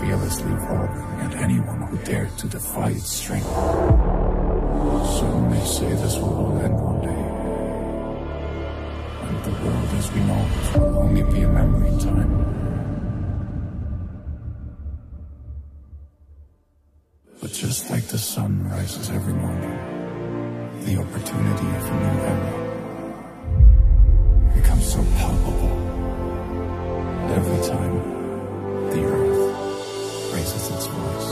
fearlessly following at anyone who dared to defy its strength. Some may say this will all end one day, and the world as we know it will only be a memory in time. But just like the sun rises every morning, the opportunity of a new era becomes so palpable that every time the earth raises its voice.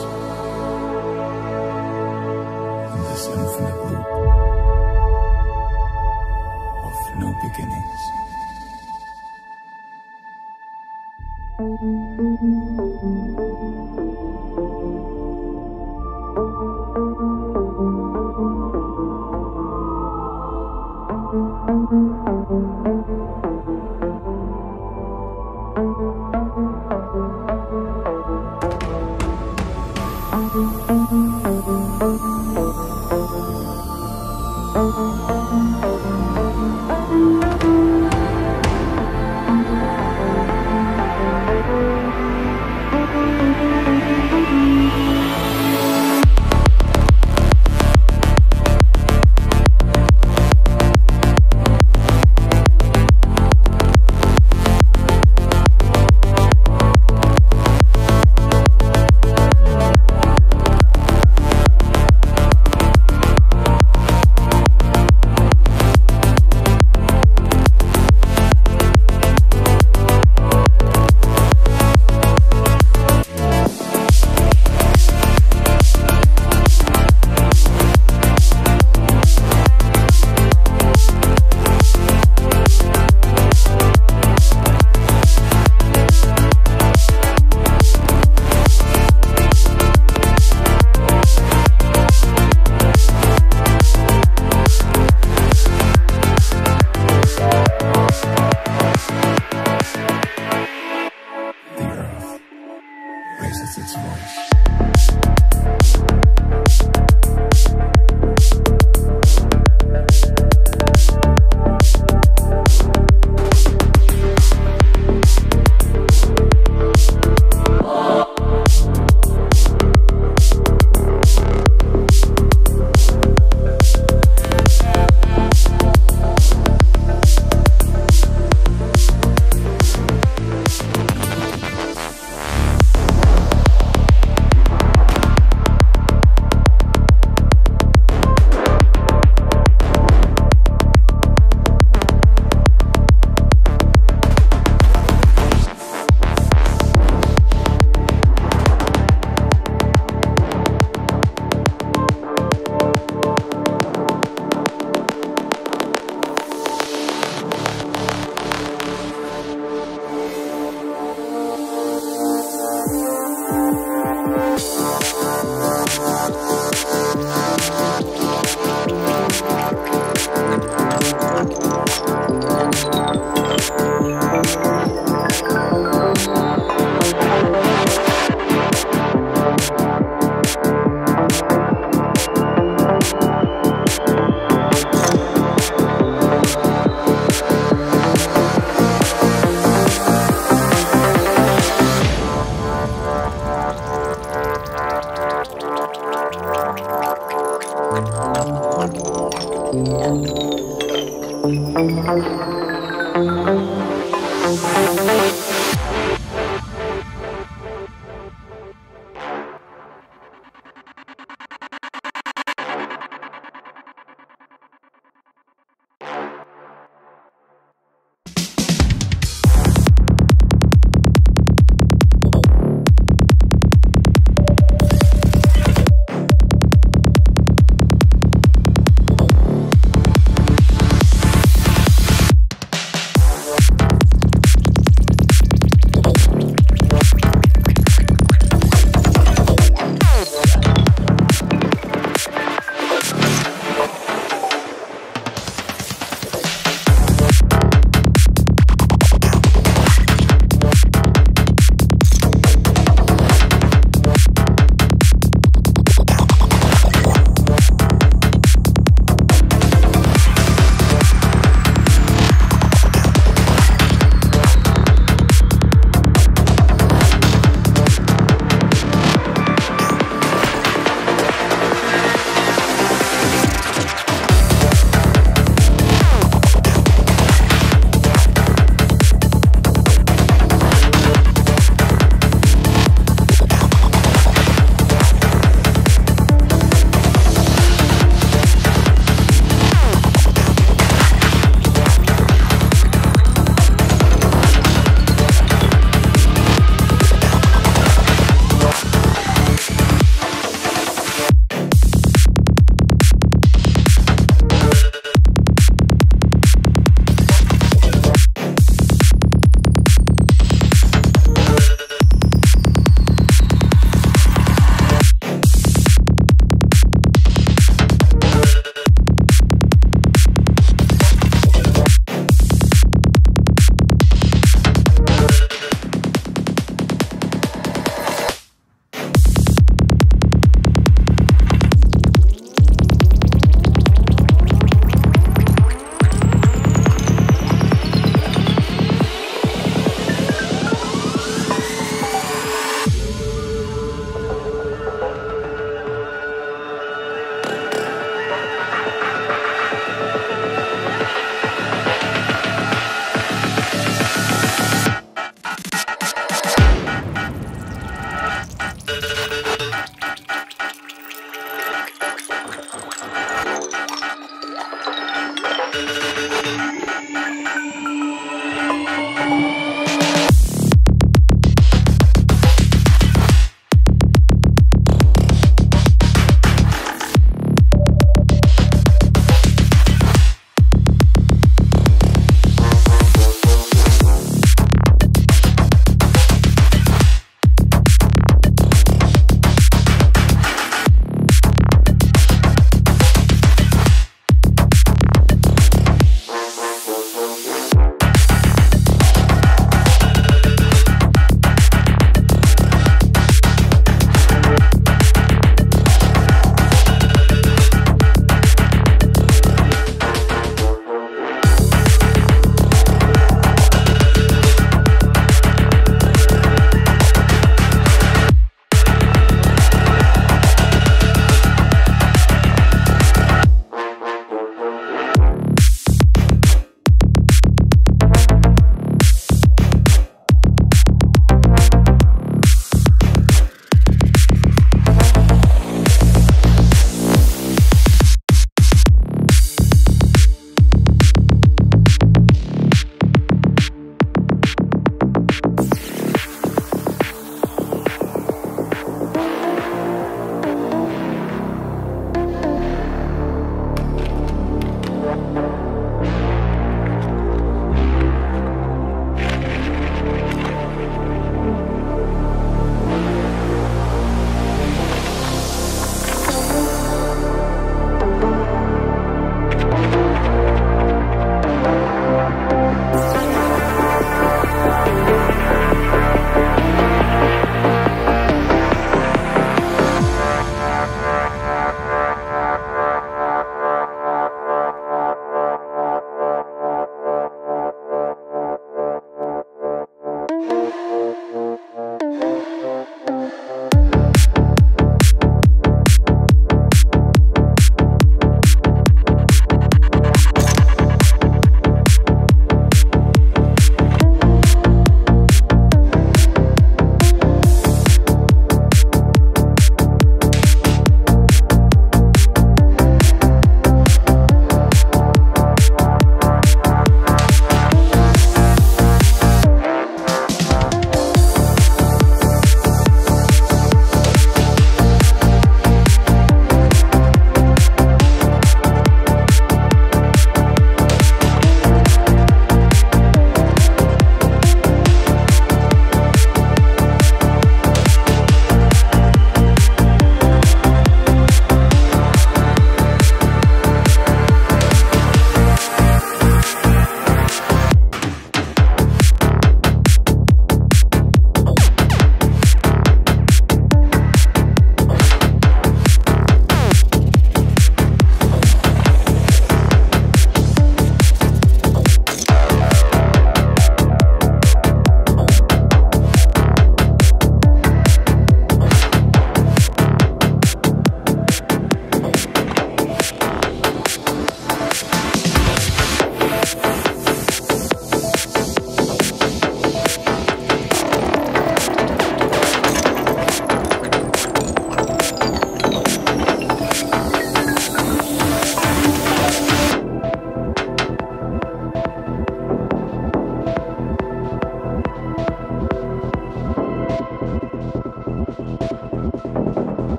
In this infinite loop of new beginnings.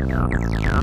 Important question.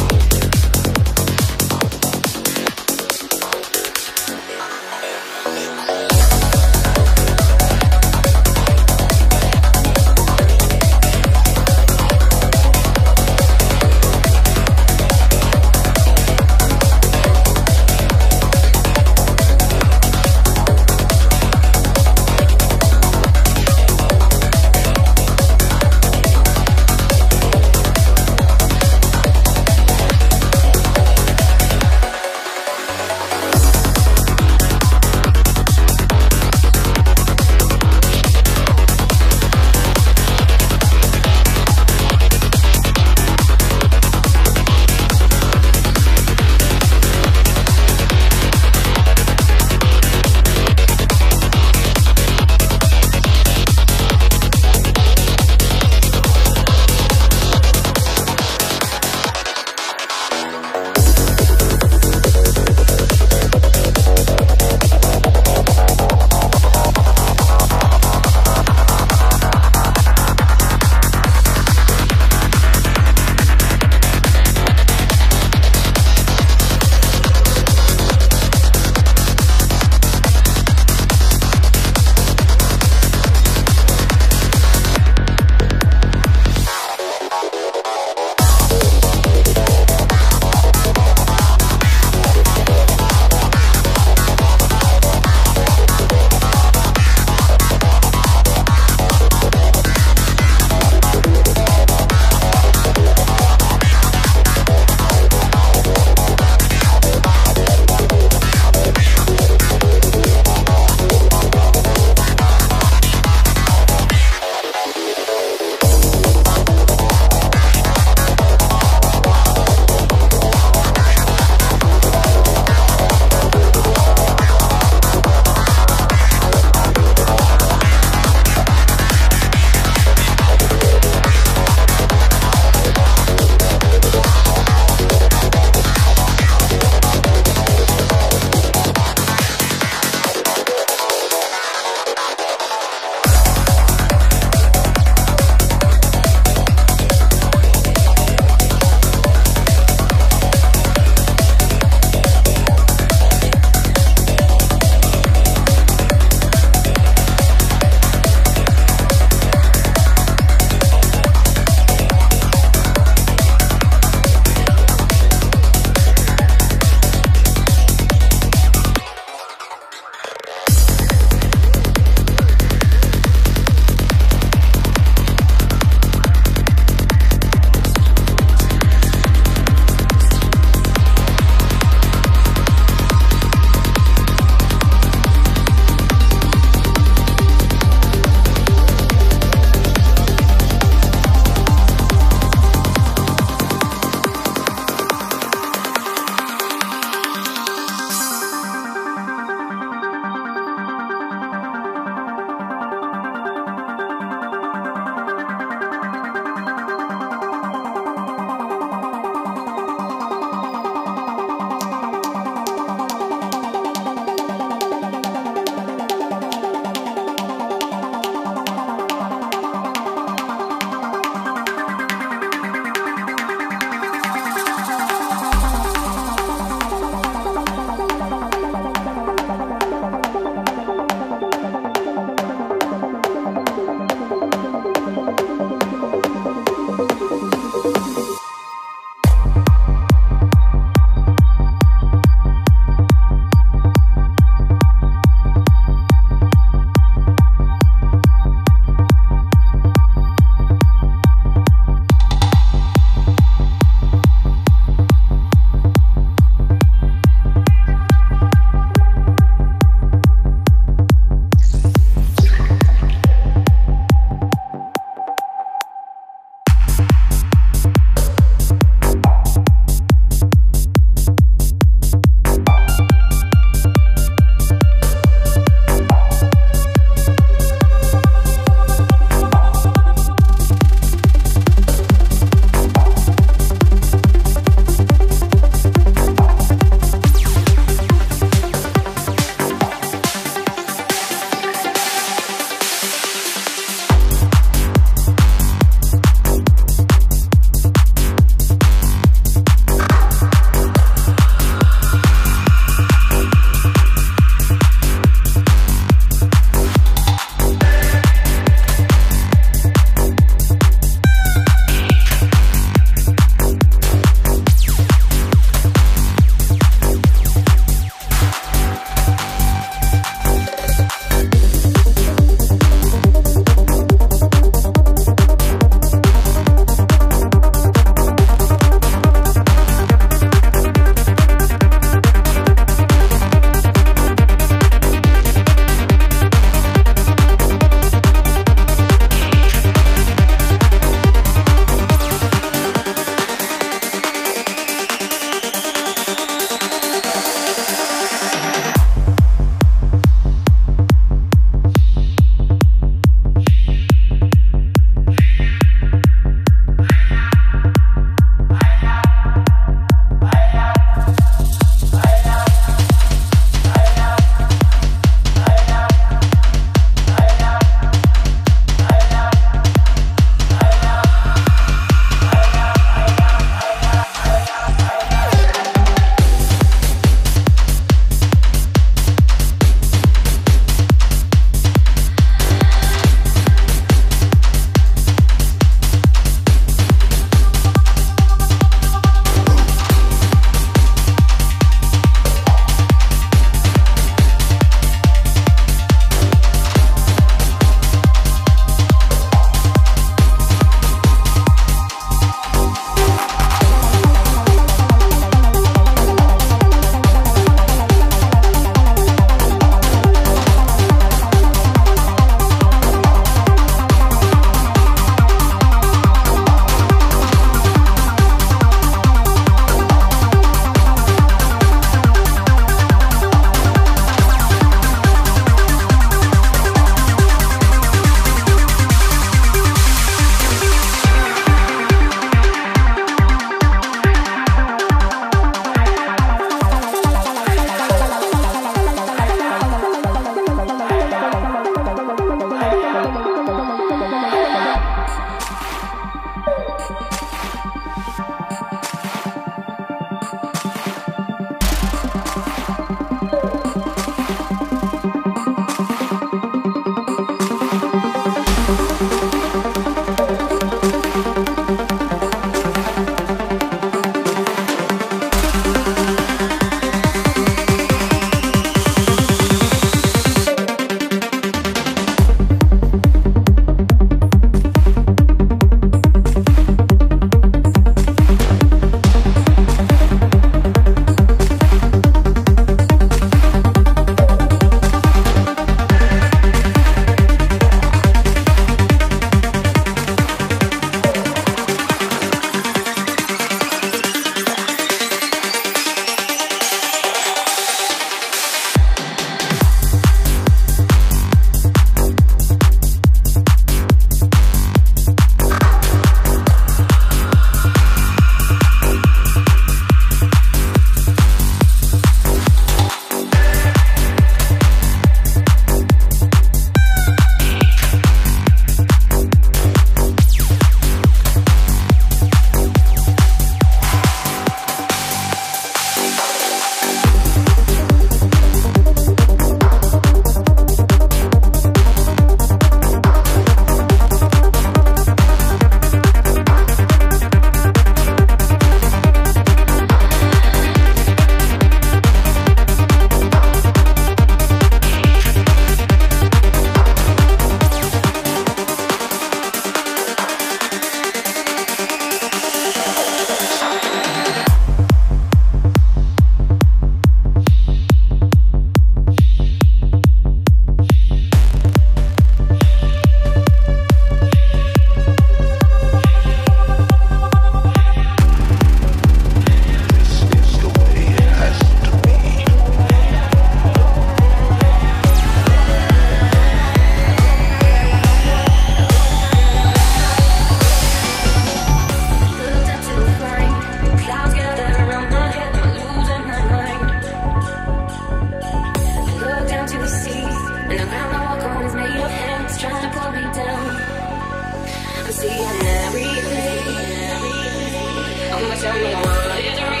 tell me the world is real.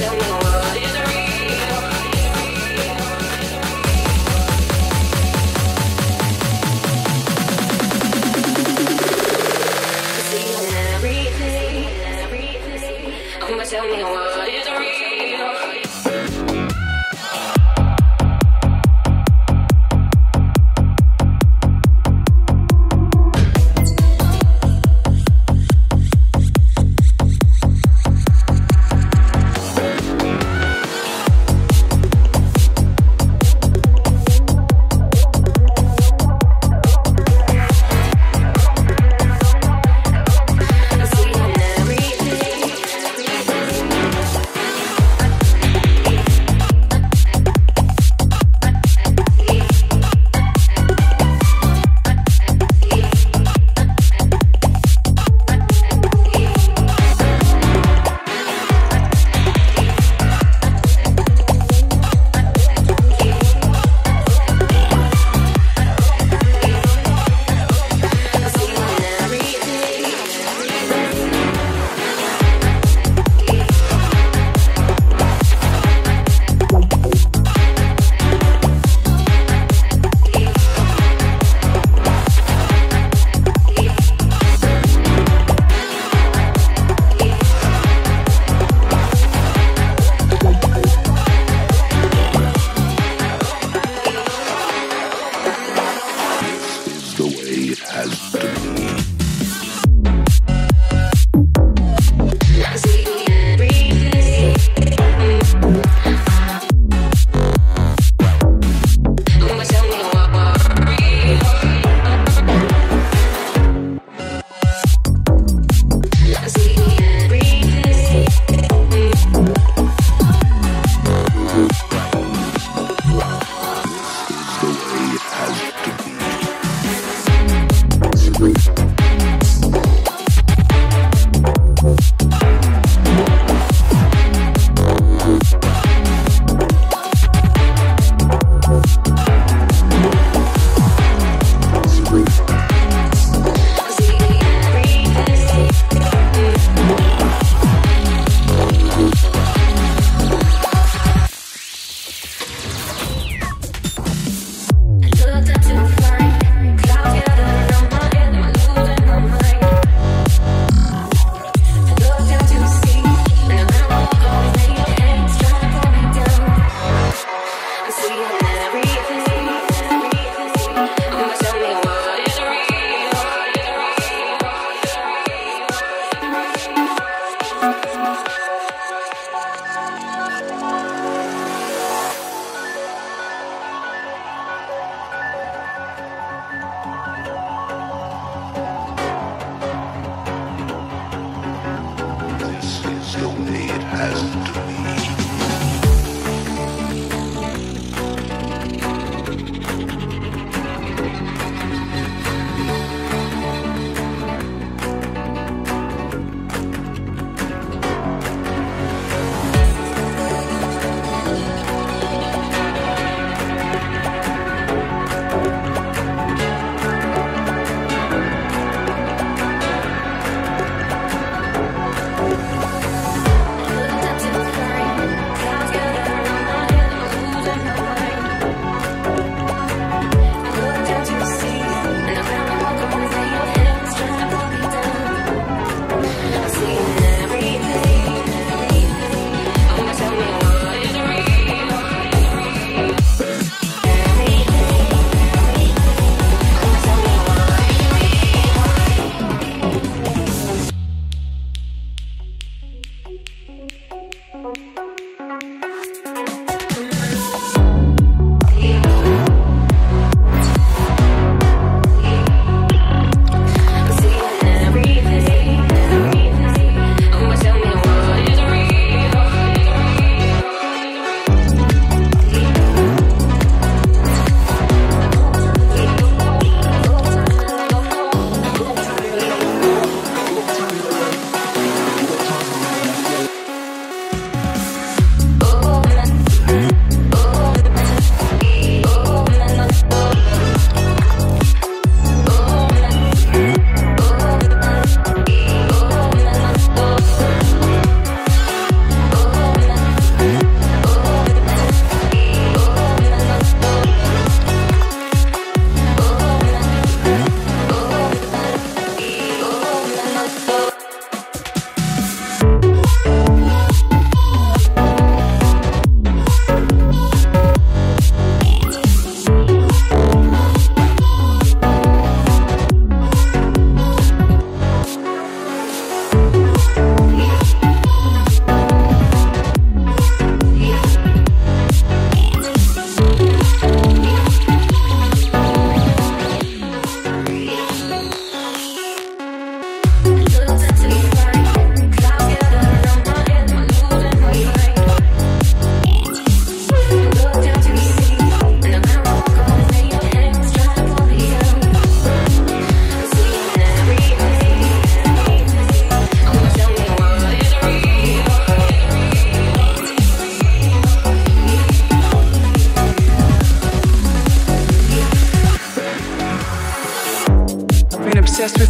Tell me what is real.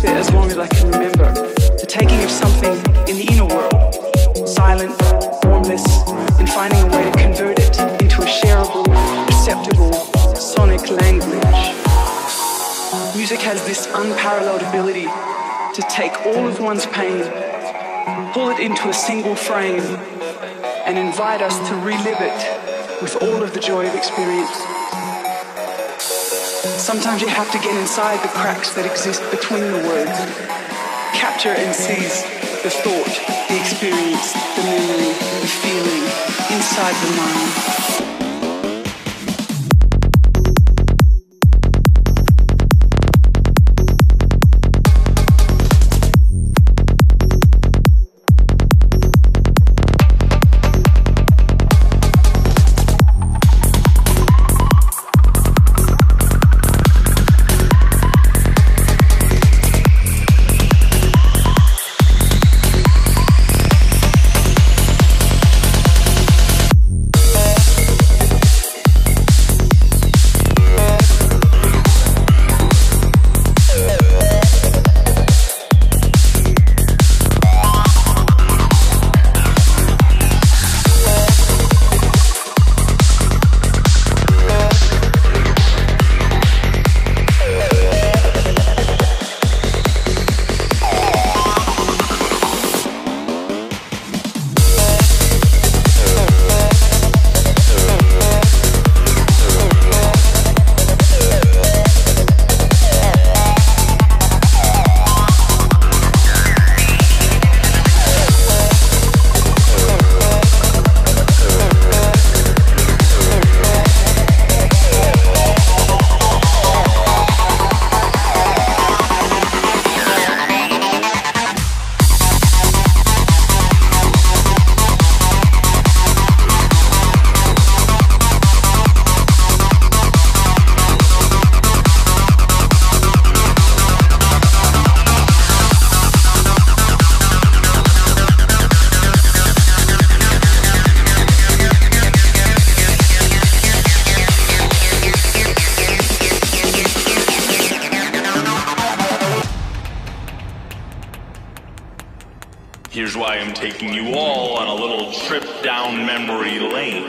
with it as long as I can remember. The taking of something in the inner world, silent, formless, and finding a way to convert it into a shareable, perceptible, sonic language. Music has this unparalleled ability to take all of one's pain, pull it into a single frame, and invite us to relive it with all of the joy of experience. Sometimes you have to get inside the cracks that exist between the words. Capture and seize the thought, the experience, the memory, the feeling inside the mind. Here's why I'm taking you all on a little trip down memory lane.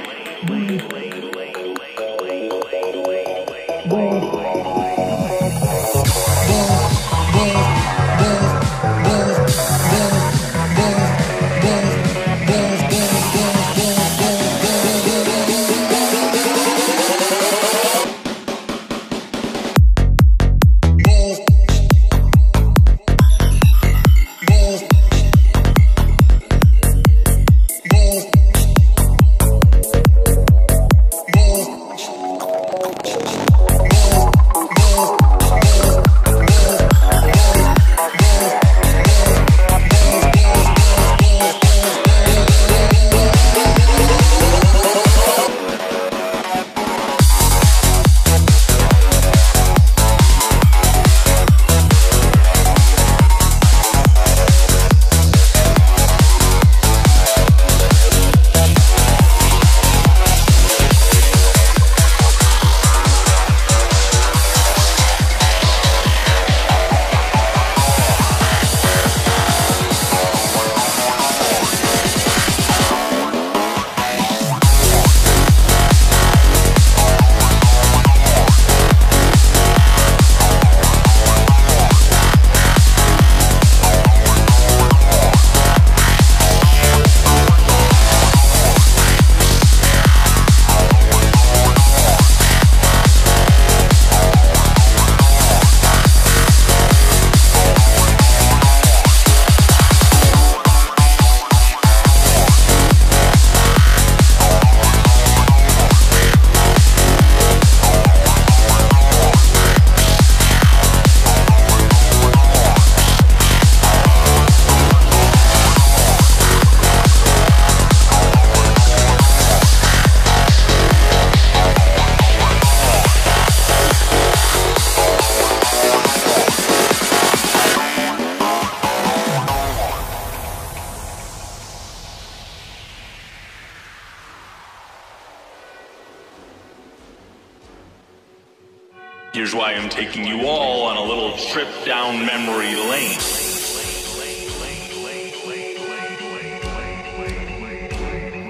Here's why I'm taking you all on a little trip down memory lane.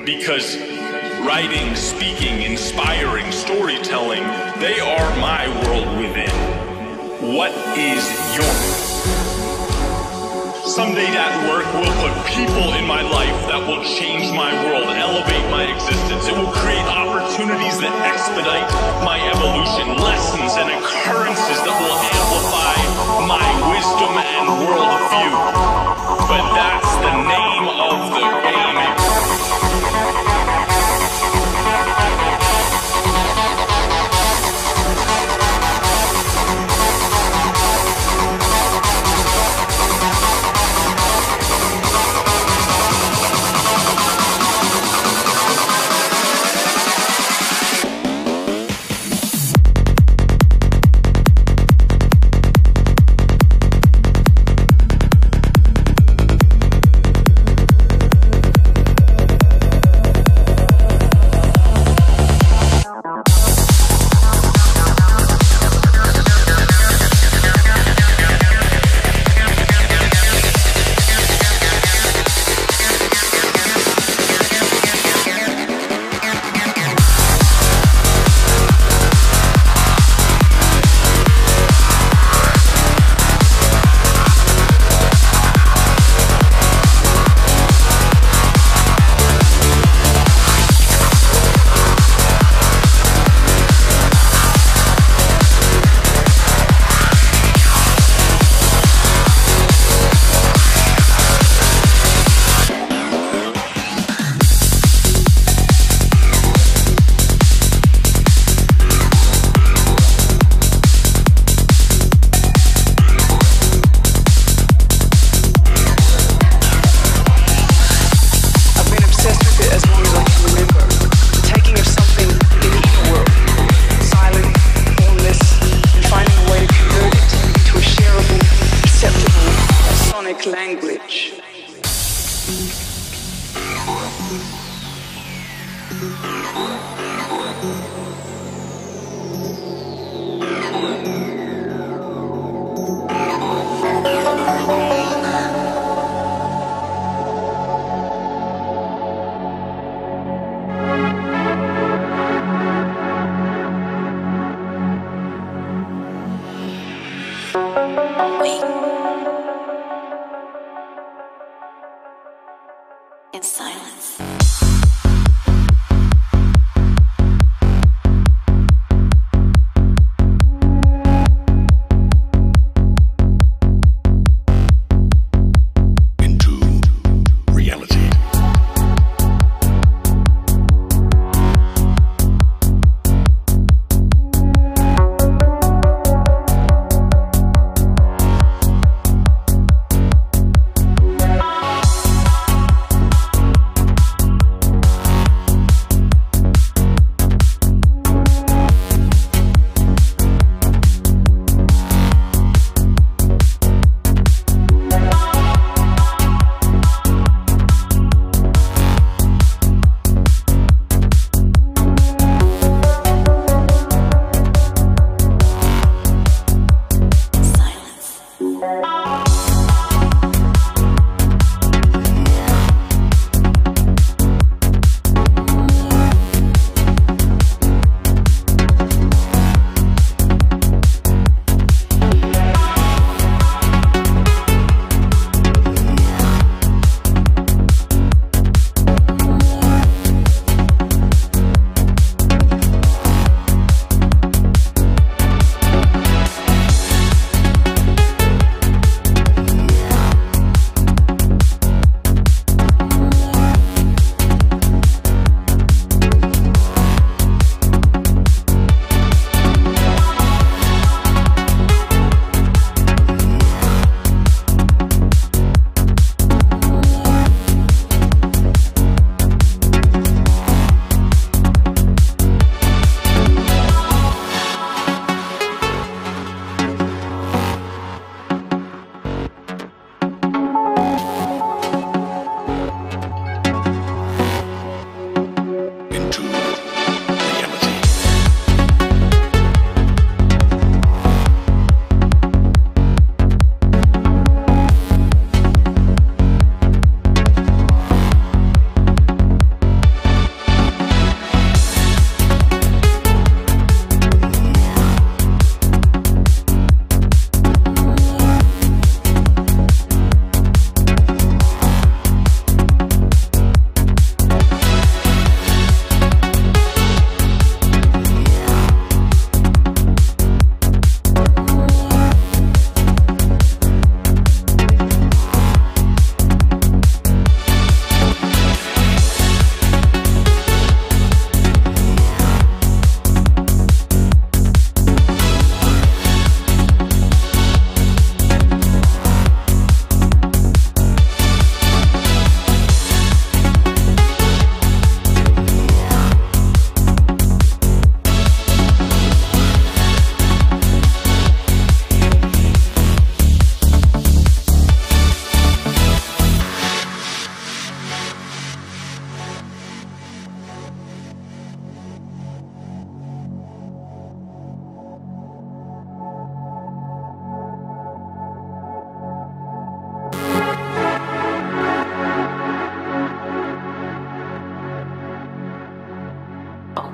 Because writing, speaking, inspiring, storytelling, they are my world within. What is yours? Someday that work will put people in my life that will change my world, elevate my existence. It will create opportunities that expedite my evolution, lessons and occurrences that will amplify my wisdom and worldview. But that's the name of the game.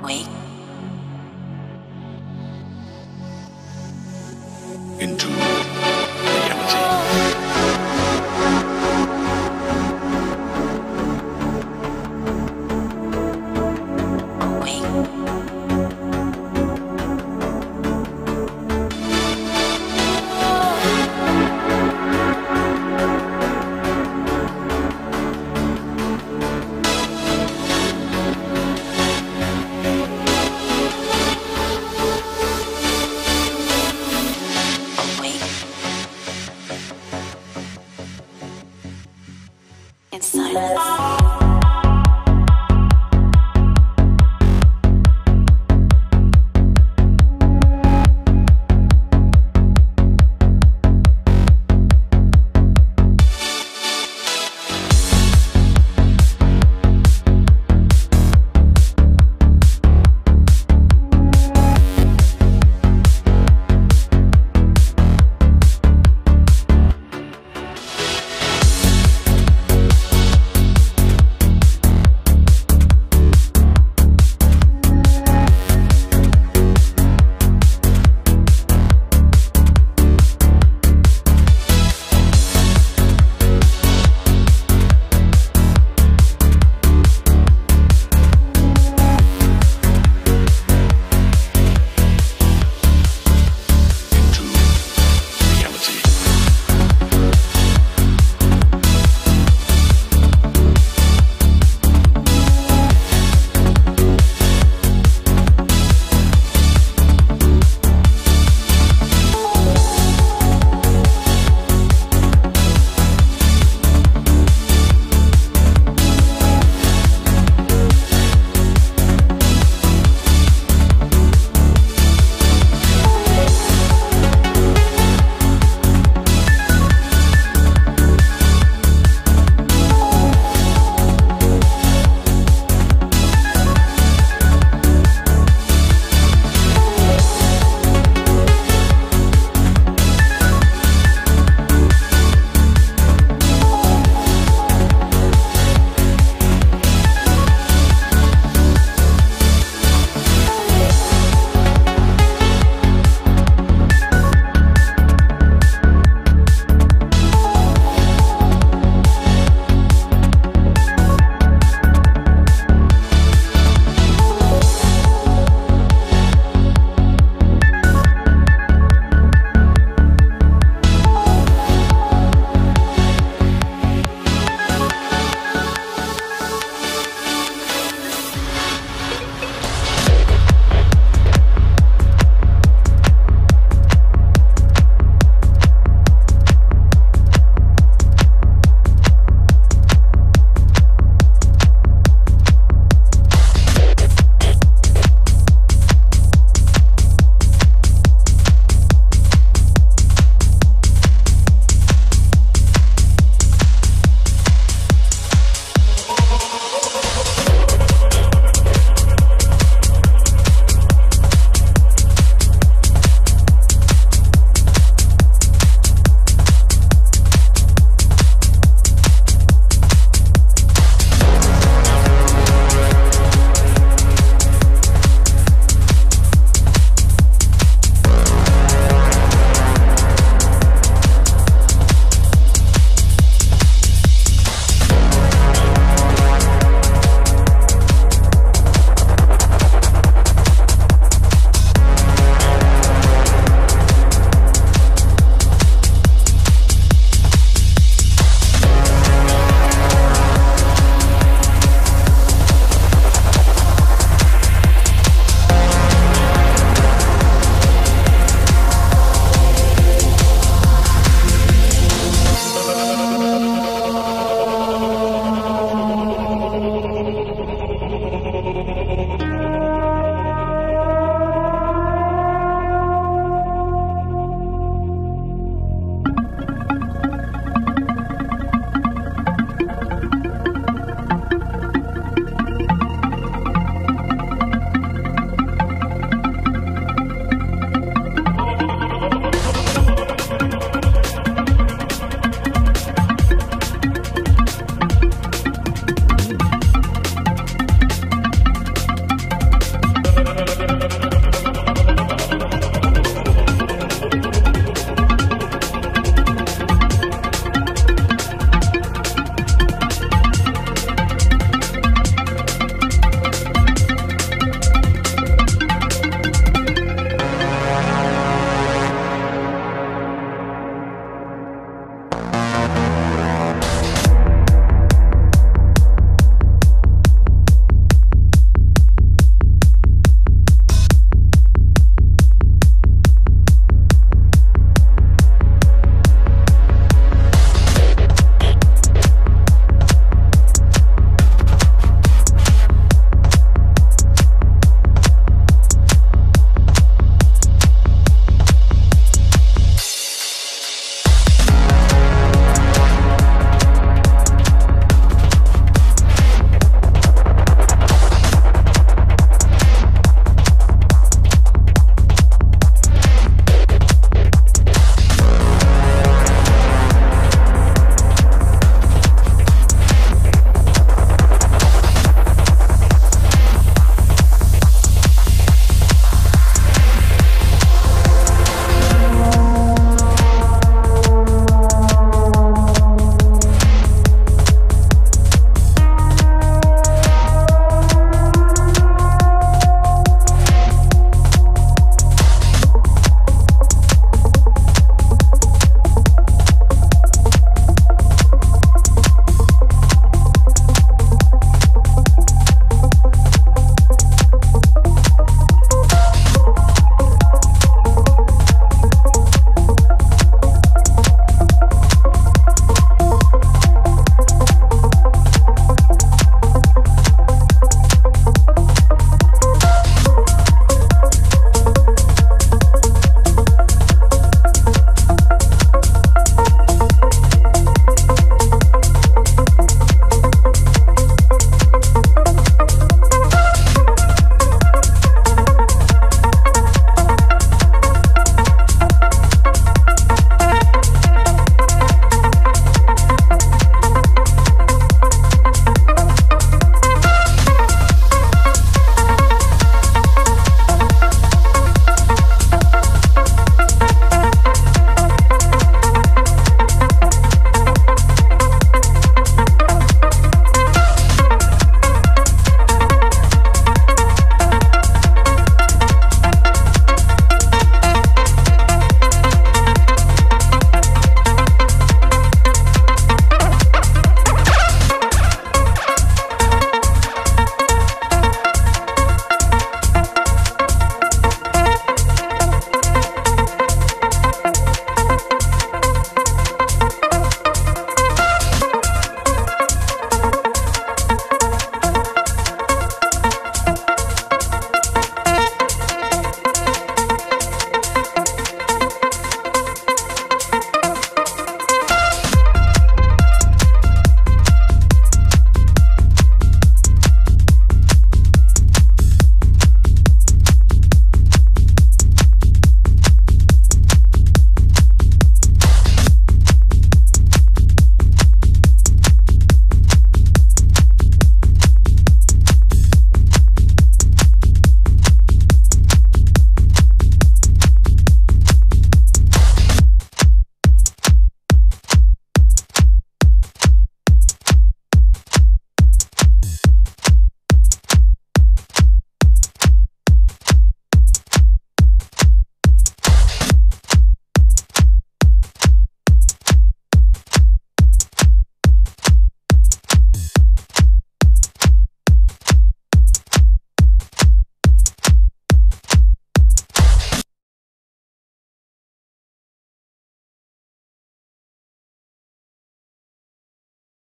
Wake.